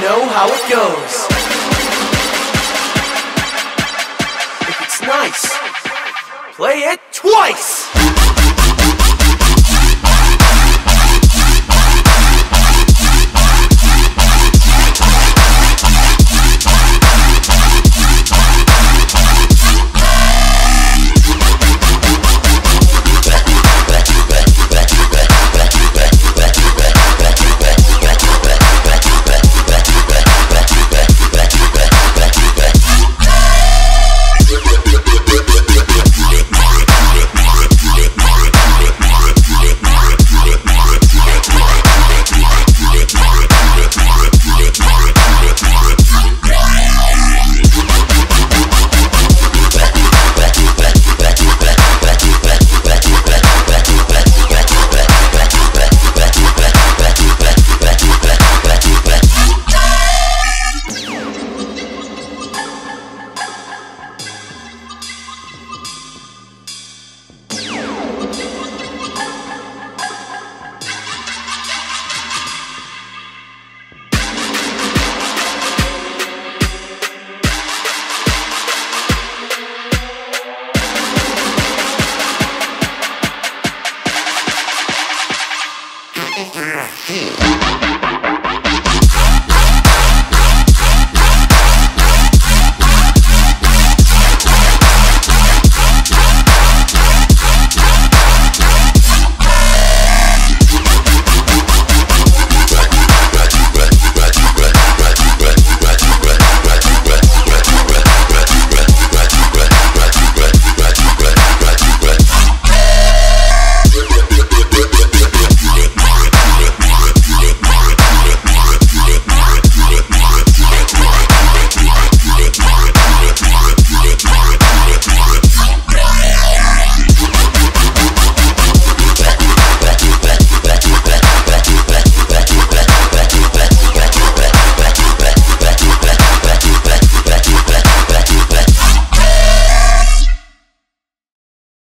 Know how it goes. If it's nice, play it twice.